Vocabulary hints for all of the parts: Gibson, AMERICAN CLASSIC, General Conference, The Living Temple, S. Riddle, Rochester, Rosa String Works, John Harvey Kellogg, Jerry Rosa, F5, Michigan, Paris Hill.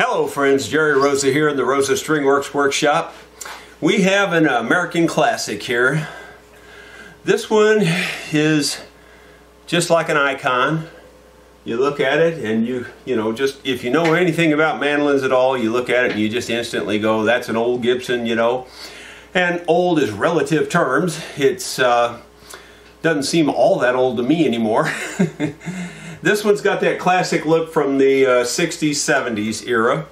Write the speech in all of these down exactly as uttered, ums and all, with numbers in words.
Hello friends, Jerry Rosa here in the Rosa String Works workshop. We have an American classic here. This one is just like an icon. You look at it and you, you know, just if you know anything about mandolins at all, you look at it and you just instantly go, that's an old Gibson, you know. And old is relative terms. It's uh, doesn't seem all that old to me anymore. This one's got that classic look from the uh, sixties, seventies era.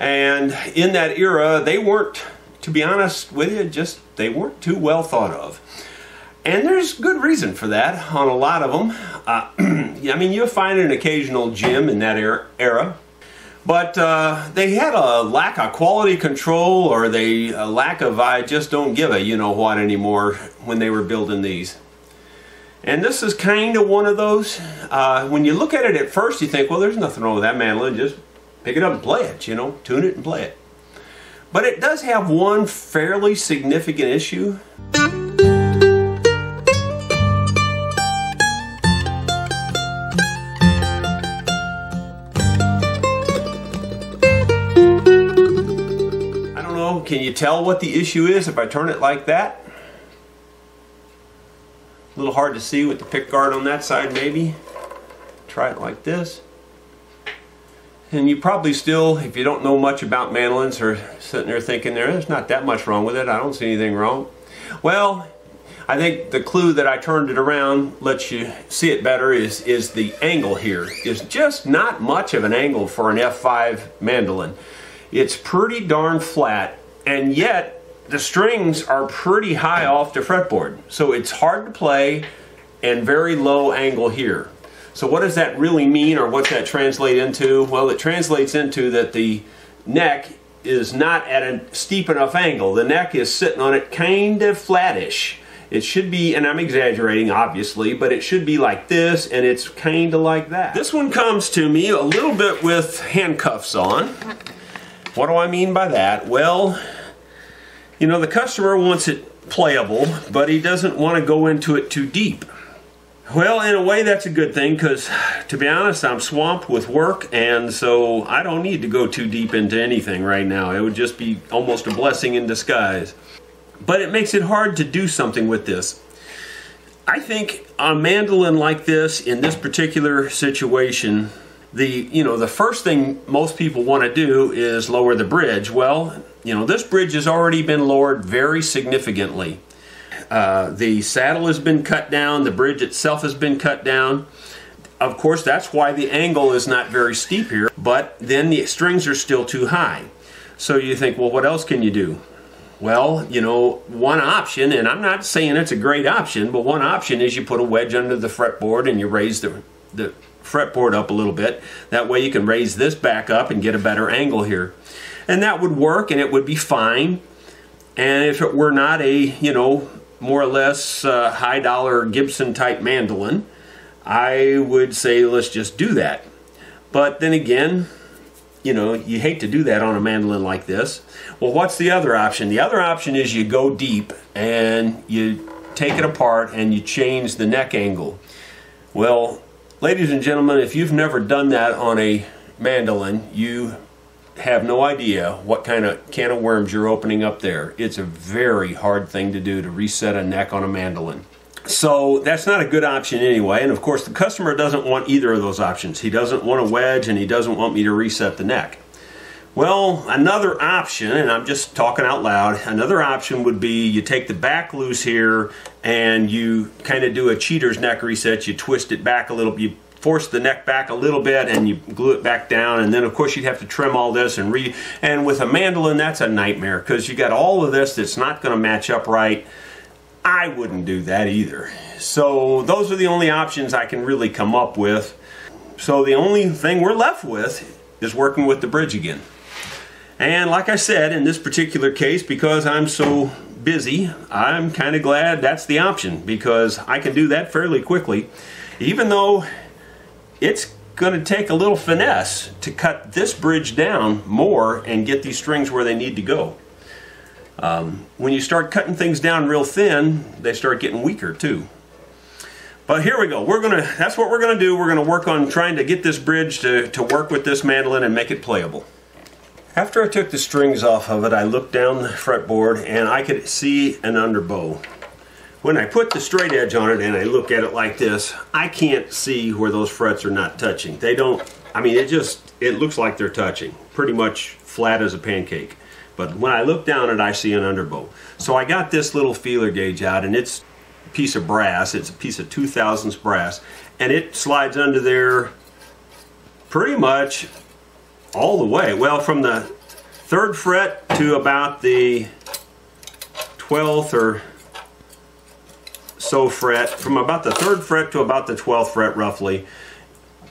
And in that era, they weren't, to be honest with you, just they weren't too well thought of. And there's good reason for that on a lot of them. Uh, I mean, you'll find an occasional gem in that era. But uh, they had a lack of quality control, or they, a lack of I just don't give a you-know-what anymore when they were building these. And this is kind of one of those, uh, when you look at it at first, you think, well, there's nothing wrong with that mandolin, just pick it up and play it, you know, tune it and play it. But it does have one fairly significant issue. I don't know, can you tell what the issue is if I turn it like that? A little hard to see with the pick guard on that side, maybe. Try it like this. And you probably still, if you don't know much about mandolins, are sitting there thinking, there's not that much wrong with it. I don't see anything wrong. Well, I think the clue that I turned it around lets you see it better is, is the angle here. It's just not much of an angle for an F five mandolin. It's pretty darn flat, and yet the strings are pretty high off the fretboard, so it's hard to play and very low angle here. So what does that really mean, or what's that translate into? Well, it translates into that the neck is not at a steep enough angle. The neck is sitting on it kind of flattish. It should be, and I'm exaggerating obviously, but it should be like this, and it's kind of like that. This one comes to me a little bit with handcuffs on. What do I mean by that? Well, you know, the customer wants it playable, but he doesn't want to go into it too deep. Well, in a way, that's a good thing, because to be honest, I'm swamped with work, and so I don't need to go too deep into anything right now. It would just be almost a blessing in disguise. But it makes it hard to do something with this. I think a mandolin like this, in this particular situation, the, you know, the first thing most people want to do is lower the bridge. Well, you know, this bridge has already been lowered very significantly. Uh, the saddle has been cut down, the bridge itself has been cut down. Of course, that's why the angle is not very steep here, but then the strings are still too high. So you think, well, what else can you do? Well, you know, one option, and I'm not saying it's a great option, but one option is you put a wedge under the fretboard and you raise the, the fretboard up a little bit. That way you can raise this back up and get a better angle here. And that would work, and it would be fine. And if it were not a, you know, more or less uh, high dollar Gibson type mandolin, I would say let's just do that. But then again, you know, you hate to do that on a mandolin like this. Well, what's the other option? The other option is you go deep and you take it apart and you change the neck angle. Well, ladies and gentlemen, if you've never done that on a mandolin, you have no idea what kind of can of worms you're opening up there. It's a very hard thing to do, to reset a neck on a mandolin. So that's not a good option anyway, and of course the customer doesn't want either of those options. He doesn't want a wedge, and he doesn't want me to reset the neck. Well, another option, and I'm just talking out loud, another option would be you take the back loose here and you kind of do a cheater's neck reset. You twist it back a little bit, force the neck back a little bit, and you glue it back down, and then of course you'd have to trim all this and re and with a mandolin that's a nightmare, because you got all of this that's not going to match up right. I wouldn't do that either. So those are the only options I can really come up with. So the only thing we're left with is working with the bridge again. And like I said, in this particular case, because I'm so busy, I'm kind of glad that's the option, because I can do that fairly quickly, even though it's going to take a little finesse to cut this bridge down more and get these strings where they need to go. Um, when you start cutting things down real thin, they start getting weaker too. But here we go. We're gonna, that's what we're going to do. We're going to work on trying to get this bridge to, to work with this mandolin and make it playable. After I took the strings off of it, I looked down the fretboard and I could see an underbow. When I put the straight edge on it and I look at it like this, I can't see where those frets are not touching. They don't, I mean, it just, it looks like they're touching, pretty much flat as a pancake. But when I look down at it, I see an underbow. So I got this little feeler gauge out, and it's a piece of brass, it's a piece of two thousandths brass, and it slides under there pretty much all the way. Well, from the third fret to about the twelfth or so fret, from about the third fret to about the twelfth fret roughly,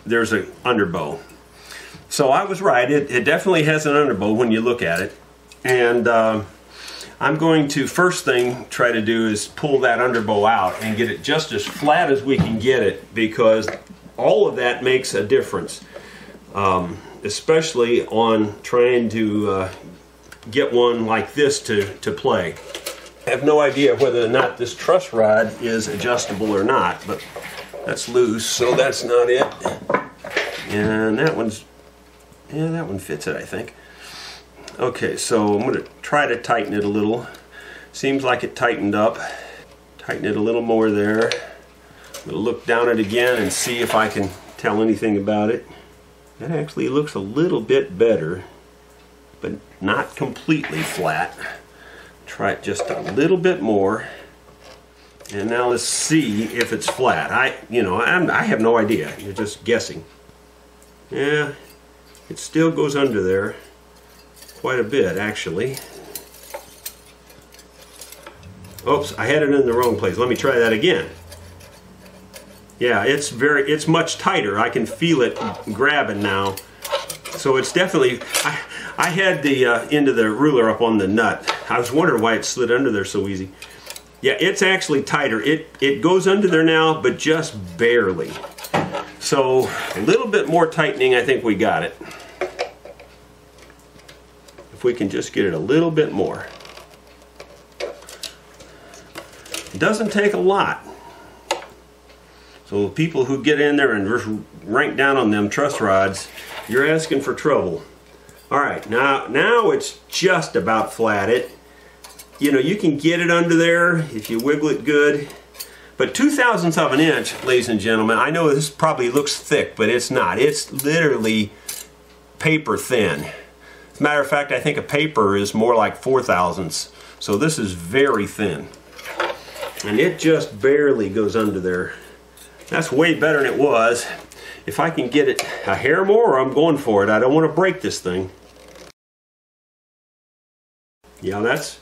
there's an underbow. So I was right, it, it definitely has an underbow when you look at it. And uh, I'm going to, first thing try to do is pull that underbow out and get it just as flat as we can get it, because all of that makes a difference, um, especially on trying to uh, get one like this to, to play. I have no idea whether or not this truss rod is adjustable or not, but that's loose, so that's not it. And that one's, yeah, that one fits it, I think. Okay, so I'm going to try to tighten it a little. Seems like it tightened up. Tighten it a little more there. I'm going to look down at it again and see if I can tell anything about it. That actually looks a little bit better, but not completely flat. Try it just a little bit more, and now let's see if it's flat. I, you know, I'm, I have no idea. You're just guessing. Yeah, it still goes under there quite a bit, actually. Oops, I had it in the wrong place. Let me try that again. Yeah, it's very, it's much tighter. I can feel it grabbing now. So it's definitely, I, I had the uh, end of the ruler up on the nut. I was wondering why it slid under there so easy. Yeah, it's actually tighter. It, it goes under there now, but just barely. So a little bit more tightening, I think we got it. If we can just get it a little bit more. It doesn't take a lot. So people who get in there and rank down on them truss rods, you're asking for trouble. All right, now now it's just about flat. It, you know, you can get it under there if you wiggle it good. But two thousandths of an inch, ladies and gentlemen, I know this probably looks thick, but it's not. It's literally paper thin. As a matter of fact, I think a paper is more like four thousandths. So this is very thin. And it just barely goes under there. That's way better than it was. If I can get it a hair more, I'm going for it. I don't want to break this thing. Yeah, that's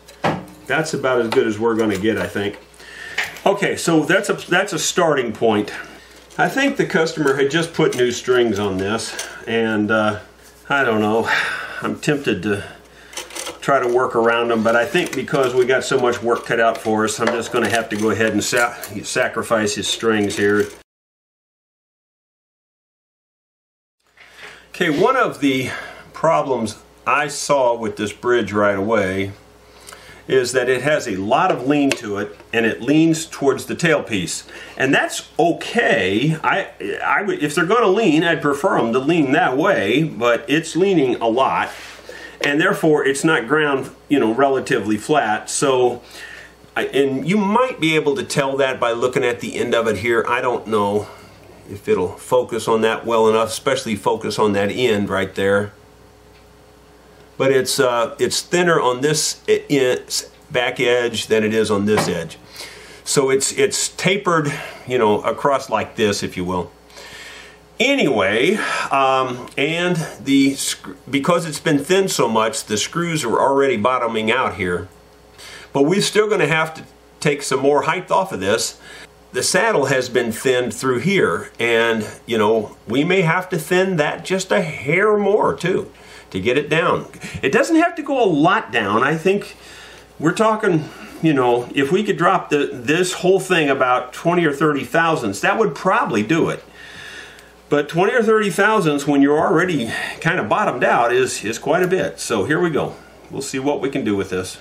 that's about as good as we're going to get, I think. Okay, so that's a that's a starting point. I think the customer had just put new strings on this, and uh, I don't know. I'm tempted to try to work around them, but I think because we got so much work cut out for us, I'm just going to have to go ahead and sa- sacrifice his strings here. Okay, one of the problems I saw with this bridge right away is that it has a lot of lean to it, and it leans towards the tailpiece. And that's okay. I, I would, if they're going to lean, I'd prefer them to lean that way, but it's leaning a lot, and therefore it's not ground, you know, relatively flat. So, and you might be able to tell that by looking at the end of it here. I don't know if it'll focus on that well enough, especially focus on that end right there. But it's uh, it's thinner on this back edge than it is on this edge. So it's it's tapered, you know, across like this, if you will. Anyway, um, and the because it's been thinned so much, the screws are already bottoming out here. But we're still going to have to take some more height off of this. The saddle has been thinned through here, and you know, we may have to thin that just a hair more too to get it down. It doesn't have to go a lot down. I think we're talking, you know, if we could drop the this whole thing about twenty or thirty thousandths, that would probably do it. But twenty or thirty thousandths when you're already kind of bottomed out is is quite a bit. So here we go. We'll see what we can do with this.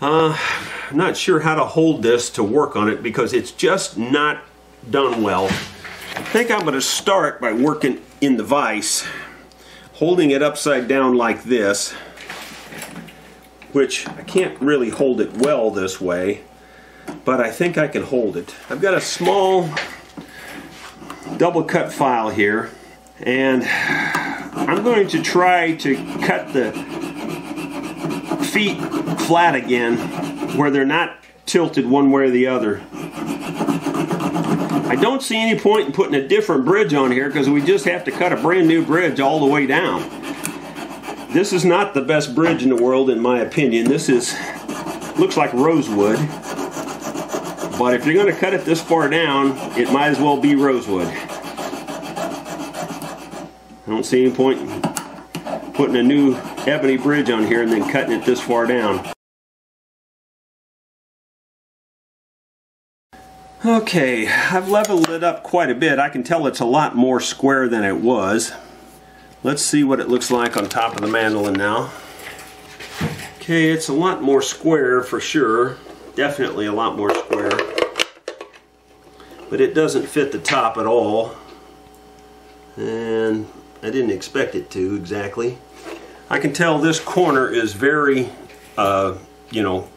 Uh, I'm not sure how to hold this to work on it because it's just not done well. I think I'm going to start by working in the vise holding it upside down like this, which I can't really hold it well this way, but I think I can hold it. I've got a small double cut file here, and I'm going to try to cut the feet flat again where they're not tilted one way or the other. I don't see any point in putting a different bridge on here because we just have to cut a brand new bridge all the way down. This is not the best bridge in the world in my opinion. This is, looks like rosewood, but if you're going to cut it this far down, it might as well be rosewood. I don't see any point in putting a new ebony bridge on here and then cutting it this far down. Okay, I've leveled it up quite a bit. I can tell it's a lot more square than it was. Let's see what it looks like on top of the mandolin now. Okay, it's a lot more square for sure. Definitely a lot more square. But it doesn't fit the top at all. And I didn't expect it to exactly. I can tell this corner is very, uh, you know,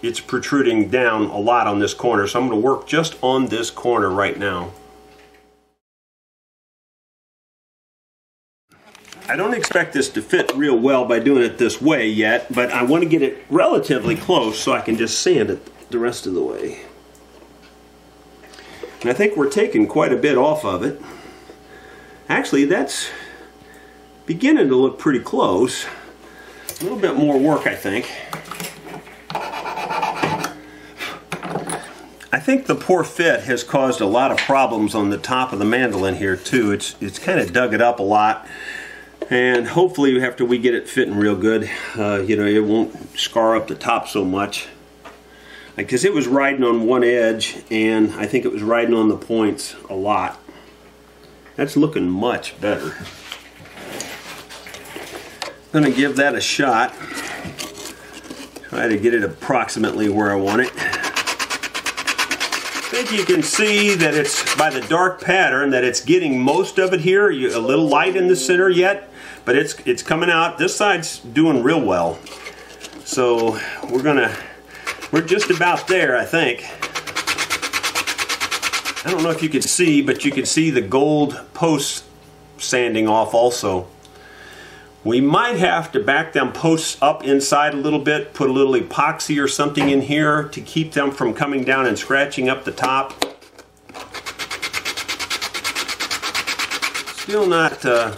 it's protruding down a lot on this corner, so I'm going to work just on this corner right now. I don't expect this to fit real well by doing it this way yet, but I want to get it relatively close so I can just sand it the rest of the way. And I think we're taking quite a bit off of it. Actually, that's beginning to look pretty close. A little bit more work, I think. I think the poor fit has caused a lot of problems on the top of the mandolin here too. It's it's kind of dug it up a lot, and hopefully after we get it fitting real good, uh, you know, it won't scar up the top so much. Because it was riding on one edge, and I think it was riding on the points a lot. That's looking much better. I'm gonna give that a shot. Try to get it approximately where I want it. I think you can see that it's by the dark pattern that it's getting most of it here. You, a little light in the center yet, but it's it's coming out. This side's doing real well, so we're gonna we're just about there, I think. I don't know if you can see, but you can see the gold posts sanding off also. We might have to back them posts up inside a little bit, put a little epoxy or something in here to keep them from coming down and scratching up the top. Still not uh,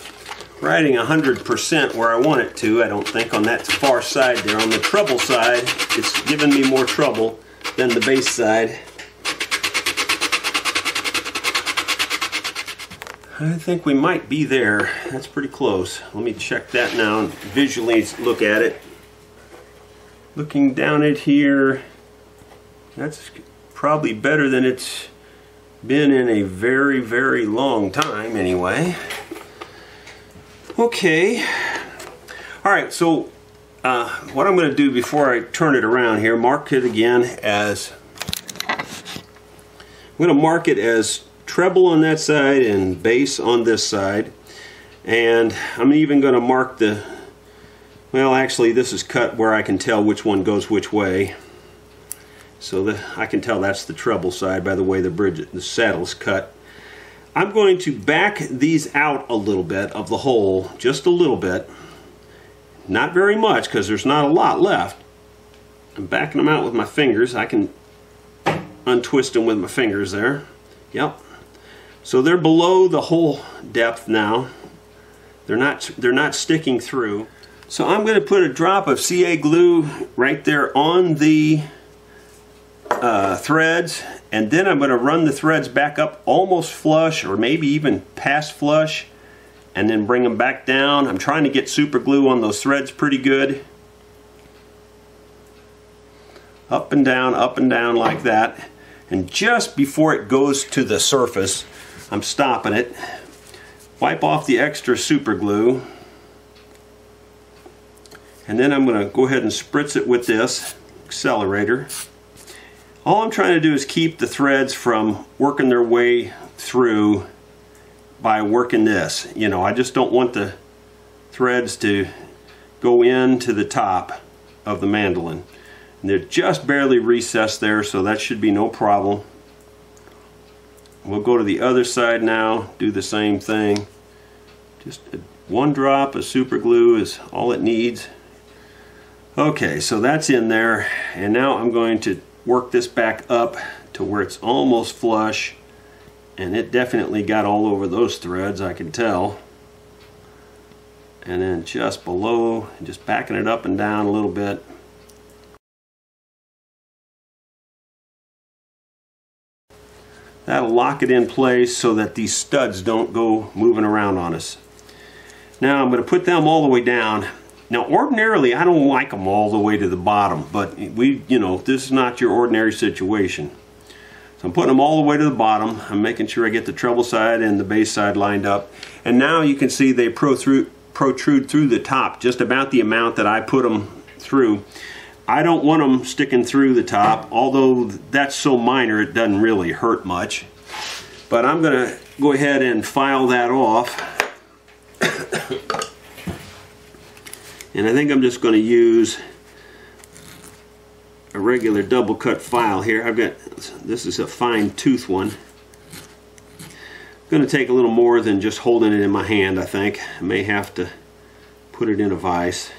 riding one hundred percent where I want it to, I don't think, on that far side there. On the treble side, it's giving me more trouble than the bass side. I think we might be there. That's pretty close. Let me check that now and visually look at it. Looking down at here, that's probably better than it's been in a very, very long time anyway. Okay. All right, so uh, what I'm going to do before I turn it around here, mark it again as, I'm going to mark it as treble on that side and bass on this side, and I'm even going to mark the, well actually this is cut where I can tell which one goes which way, so the, I can tell that's the treble side by the way the bridge, the saddle's cut. I'm going to back these out a little bit of the hole, just a little bit, not very much because there's not a lot left. I'm backing them out with my fingers. I can untwist them with my fingers there. Yep. So they're below the hole depth now. They're not, they're not sticking through. So I'm going to put a drop of C A glue right there on the uh, threads, and then I'm going to run the threads back up almost flush or maybe even past flush and then bring them back down. I'm trying to get super glue on those threads pretty good. Up and down, up and down like that. And just before it goes to the surface, I'm stopping it. Wipe off the extra super glue. And then I'm going to go ahead and spritz it with this accelerator. All I'm trying to do is keep the threads from working their way through by working this. You know, I just don't want the threads to go into the top of the mandolin. And they're just barely recessed there, so that should be no problem. We'll go to the other side now, do the same thing. Just one drop of super glue is all it needs. Okay, so that's in there, and now I'm going to work this back up to where it's almost flush, and it definitely got all over those threads, I can tell. And then just below, just backing it up and down a little bit. That'll lock it in place so that these studs don't go moving around on us. Now I'm going to put them all the way down. Now ordinarily I don't like them all the way to the bottom, but we, you know, this is not your ordinary situation. So I'm putting them all the way to the bottom. I'm making sure I get the treble side and the bass side lined up. And now you can see they protrude, protrude through the top just about the amount that I put them through. I don't want them sticking through the top, although that's so minor it doesn't really hurt much. But I'm going to go ahead and file that off. And I think I'm just going to use a regular double cut file here. I've got, this is a fine tooth one. I'm going to take a little more than just holding it in my hand, I think. I may have to put it in a vise.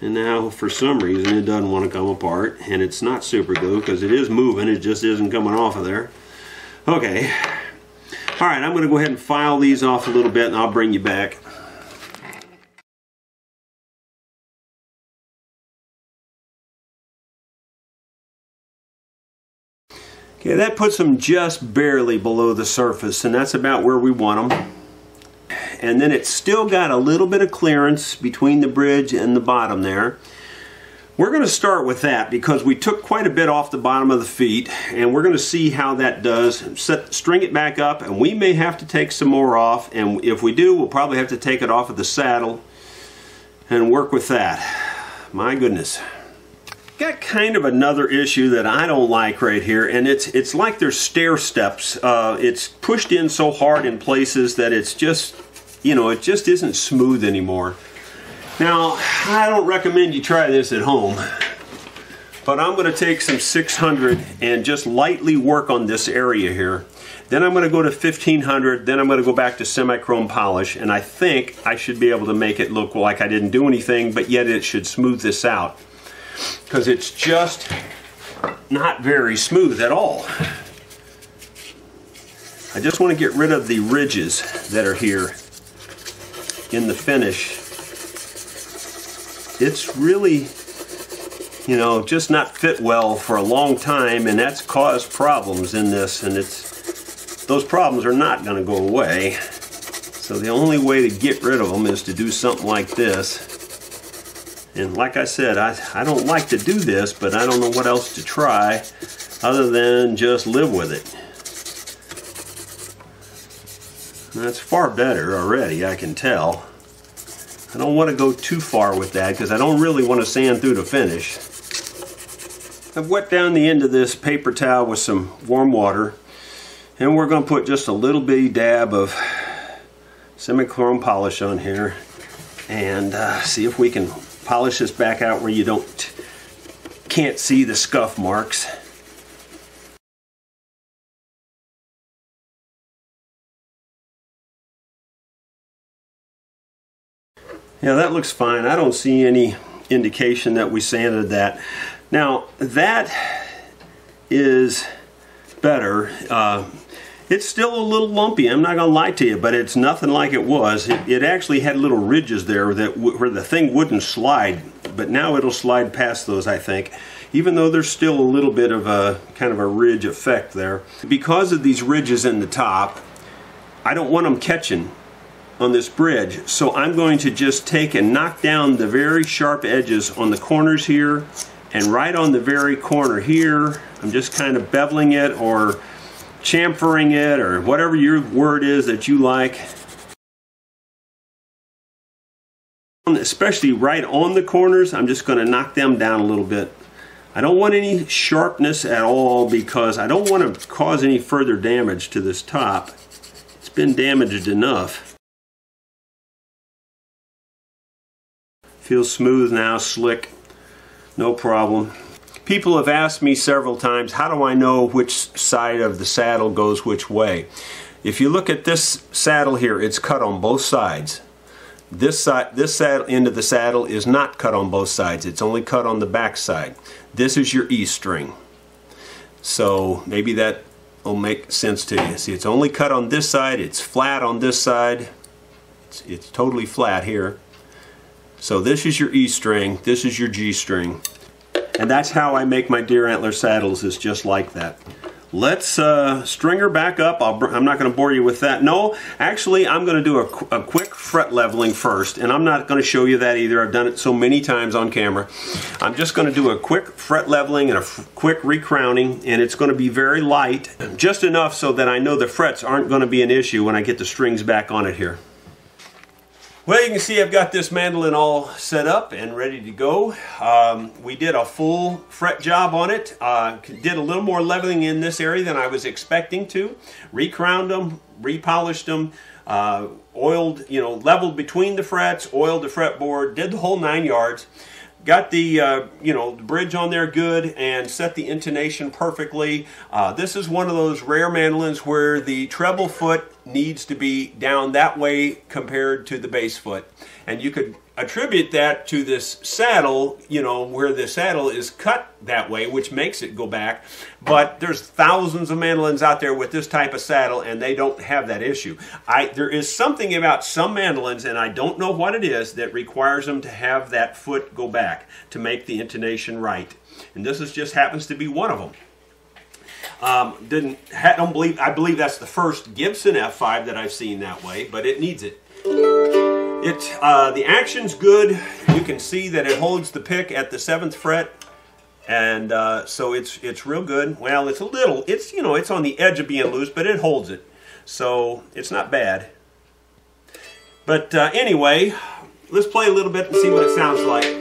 And now, for some reason, it doesn't want to come apart, and it's not super glue because it is moving, it just isn't coming off of there. Okay. Alright, I'm going to go ahead and file these off a little bit, and I'll bring you back. Okay, that puts them just barely below the surface, and that's about where we want them. And then it's still got a little bit of clearance between the bridge and the bottom there. We're going to start with that because we took quite a bit off the bottom of the feet, and we're going to see how that does. Set, string it back up, and we may have to take some more off, and if we do, we'll probably have to take it off of the saddle and work with that. My goodness. Got kind of another issue that I don't like right here, and it's it's like there's stair steps. Uh, it's pushed in so hard in places that it's just, you know, it just isn't smooth anymore. Now, I don't recommend you try this at home, but I'm going to take some six hundred and just lightly work on this area here. Then I'm going to go to fifteen hundred, then I'm going to go back to semi-chrome polish, and I think I should be able to make it look like I didn't do anything, but yet it should smooth this out, because it's just not very smooth at all. I just want to get rid of the ridges that are here in the finish. It's really, you know, just not fit well for a long time, and that's caused problems in this, and it's, those problems are not going to go away. So the only way to get rid of them is to do something like this. And like I said, I, I don't like to do this, but I don't know what else to try other than just live with it. That's far better already, I can tell. I don't want to go too far with that because I don't really want to sand through the finish. I've wet down the end of this paper towel with some warm water, and we're going to put just a little bitty dab of semi-chrome polish on here and uh, see if we can polish this back out where you don't can't see the scuff marks. Yeah, that looks fine. I don't see any indication that we sanded that. Now, that is better. Uh, it's still a little lumpy, I'm not going to lie to you, but it's nothing like it was. It, it actually had little ridges there that w where the thing wouldn't slide, but now it'll slide past those, I think, even though there's still a little bit of a kind of a ridge effect there. Because of these ridges in the top, I don't want them catching on this bridge, so I'm going to just take and knock down the very sharp edges on the corners here and right on the very corner here. I'm just kind of beveling it or chamfering it or whatever your word is that you like. Especially right on the corners, I'm just going to knock them down a little bit. I don't want any sharpness at all because I don't want to cause any further damage to this top. It's been damaged enough. Feels smooth now, slick, no problem. People have asked me several times, how do I know which side of the saddle goes which way? If you look at this saddle here, it's cut on both sides. This side, this saddle, end of the saddle is not cut on both sides. It's only cut on the back side. This is your E string. So maybe that will make sense to you. See, it's only cut on this side. It's flat on this side. It's, it's totally flat here. So this is your E string. This is your G string. And that's how I make my deer antler saddles, is just like that. Let's uh, string her back up. I'll, I'm not going to bore you with that. No, actually I'm going to do a, a quick fret leveling first, and I'm not going to show you that either. I've done it so many times on camera. I'm just going to do a quick fret leveling and a quick recrowning, and it's going to be very light, just enough so that I know the frets aren't going to be an issue when I get the strings back on it here. Well, you can see I've got this mandolin all set up and ready to go. Um, we did a full fret job on it. Uh, did a little more leveling in this area than I was expecting to. Recrowned them, repolished them, uh, oiled, you know, leveled between the frets, oiled the fretboard, did the whole nine yards. Got the, uh, you know, the bridge on there good and set the intonation perfectly. Uh, this is one of those rare mandolins where the treble foot needs to be down that way compared to the bass foot. And you could attribute that to this saddle, you know, where the saddle is cut that way, which makes it go back. But there's thousands of mandolins out there with this type of saddle, and they don't have that issue. I, there is something about some mandolins, and I don't know what it is, that requires them to have that foot go back to make the intonation right. And this is just happens to be one of them. Um, didn't, I don't believe, I believe that's the first Gibson F five that I've seen that way, but it needs it. It, uh, the action's good. You can see that it holds the pick at the seventh fret, and uh, so it's it's real good. Well, it's a little, it's you know, it's on the edge of being loose, but it holds it, so it's not bad. But uh, anyway, let's play a little bit and see what it sounds like.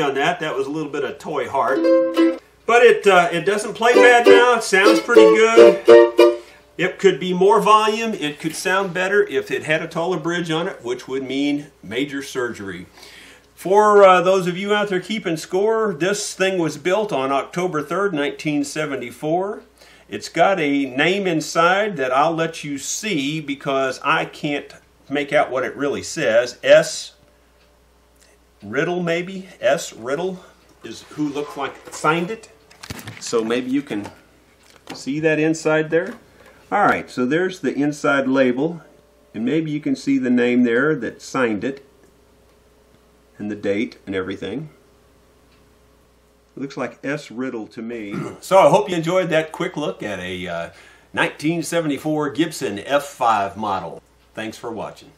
On that, that was a little bit of toy heart, but it uh, it doesn't play bad now. It sounds pretty good. It could be more volume. It could sound better if it had a taller bridge on it, which would mean major surgery. For uh, those of you out there keeping score, this thing was built on October third, nineteen seventy-four. It's got a name inside that I'll let you see because I can't make out what it really says. S. Riddle, maybe? S. Riddle is who looked like signed it. So maybe you can see that inside there. All right, so there's the inside label, and maybe you can see the name there that signed it and the date and everything. It looks like S. Riddle to me. So I hope you enjoyed that quick look at a uh, nineteen seventy-four Gibson F five model. Thanks for watching.